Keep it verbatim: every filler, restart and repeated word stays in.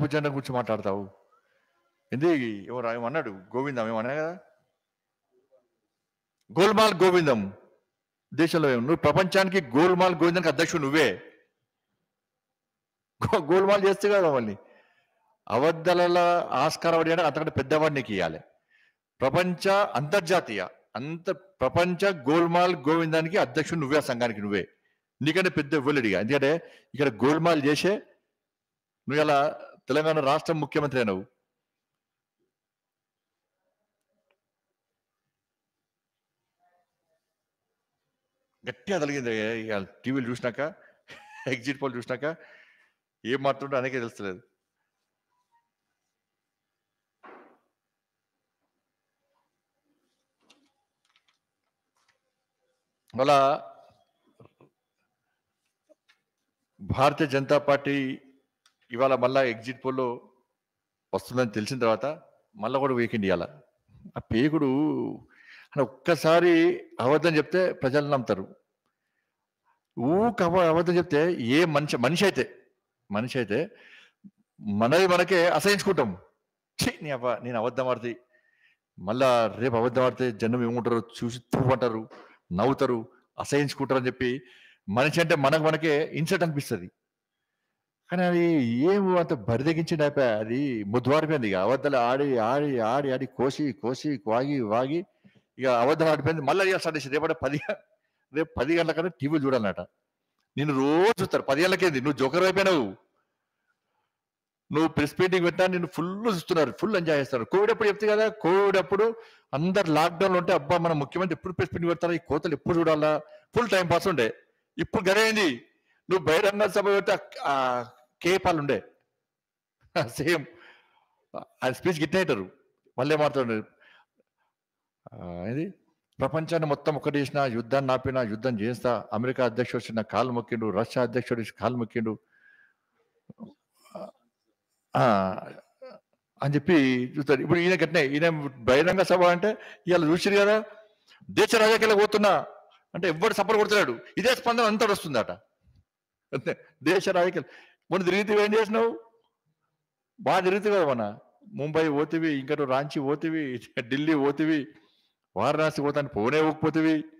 భుజన కూర్చో మాట్లాడతావు ఏంది ఎవరు ఏమన్నాడు గోవిందం ఏమన్నా కదా గోల్మాల్ గోవిందం దేశంలో నువ్వు ప్రపంచానికి గోల్మాల్ గోవిందానికి అధ్యక్షుడు నువ్వే గోల్మాల్ చేస్తే కదా వాళ్ళని అవద్దల ఆస్కారం అడిగాడు అంతకంటే పెద్దవాడిని నీకు ఇవ్వాలి ప్రపంచ అంతర్జాతీయ అంత ప్రపంచ గోల్మాల్ గోవిందానికి అధ్యక్షుడు నువ్వే సంఘానికి నువ్వే నీకంటే పెద్ద ఇవ్వలేడిగా ఎందుకంటే ఇక్కడ గోల్మాల్ చేసే నువ్వు ఇలా తెలంగాణ రాష్ట్ర ముఖ్యమంత్రి అయినవు గట్టిగా తలిగింది టీవీలు చూసినాక ఎగ్జిట్ పోల్ చూసినాక ఏం మాట్లాడుతుంటే అనేకే తెలుస్తలేదు మళ్ళా భారతీయ జనతా పార్టీ ఇవాళ మళ్ళీ ఎగ్జిట్ పోల్లో వస్తుందని తెలిసిన తర్వాత మళ్ళీ కూడా వీకెండ్ ఇవ్వాలి ఆ పేగుడు అని ఒక్కసారి అబద్ధం చెప్తే ప్రజలు నమ్ముతారు ఊక అబద్ధం చెప్తే ఏ మనిషి మనిషి అయితే మనిషి అయితే మనది మనకే అసహించుకుంటాం ఛీ నీ అబ్బా నేను అబద్ధం ఆడితే మళ్ళా రేపు అబద్ధం ఆడితే జనం ఏముంటారు చూసి తూపంటారు నవ్వుతారు అసహించుకుంటారు అని చెప్పి మనిషి అంటే మనకు మనకే ఇన్సల్ట్ అనిపిస్తుంది కానీ అది ఏమో అంత బరిదగించింది అయిపోయా అది ముద్దువారిపోయింది ఇక అబద్ధాలు ఆడి ఆడి ఆడి ఆడి కోసి కోసి వాగి వాగి ఇక అబద్ధాలు ఆడిపోయింది మళ్ళీ ఇక స్టార్ట్ చేసి రేపటి పది రేపు పది గంటల కన్నా టీవీలు చూడాలన్నట నేను రోజు చూస్తారు పది గంటలకేంది నువ్వు జోకర్ అయిపోయినావు నువ్వు ప్రెస్ మీటింగ్ పెట్టా నేను ఫుల్ చూస్తున్నారు ఫుల్ ఎంజాయ్ చేస్తారు కోవిడ్ అప్పుడు చెప్తే కదా కోవిడ్ అప్పుడు అందరు లాక్డౌన్లో ఉంటే అబ్బా మన ముఖ్యమంత్రి ఎప్పుడు ప్రెస్ మీటింగ్ పెడతారా ఈ కోతలు ఎప్పుడు చూడాలా ఫుల్ టైం పాస్ ఉండే ఇప్పుడు గదేంది నువ్వు బహిరంగ సభ పెడితే కేపాలు ఉండే సేమ్ ఆ స్పీచ్ గిట్ అవుతారు మళ్ళీ ఏమాడుతుండే ఇది ప్రపంచాన్ని మొత్తం ఒకటి చేసిన యుద్ధాన్ని ఆపినా యుద్ధం చేస్తా అమెరికా అధ్యక్షుడు వచ్చిన కాలు మొక్కిండు రష్యా అధ్యక్షుడు కాలు మొక్కిండు అని చెప్పి చూస్తారు ఇప్పుడు ఈయన గట్టినే ఈయన బహిరంగ సభ అంటే ఇవాళ చూసిరు కదా దేశ రాజకీయాలకు పోతున్నా అంటే ఎవరు సపోర్ట్ కొడుతున్నాడు ఇదే స్పందన అంతా వస్తుందట అంతే దేశ రాజకీయాలు మొన్న తిరిగితే ఏం చేసినావు బాగా తిరుగుతుంది కదా మన ముంబై పోతివి ఇంకా రాంచి పోతివి ఢిల్లీ పోతివి వారణాసి పోతాను పోనే పోకపోతేవి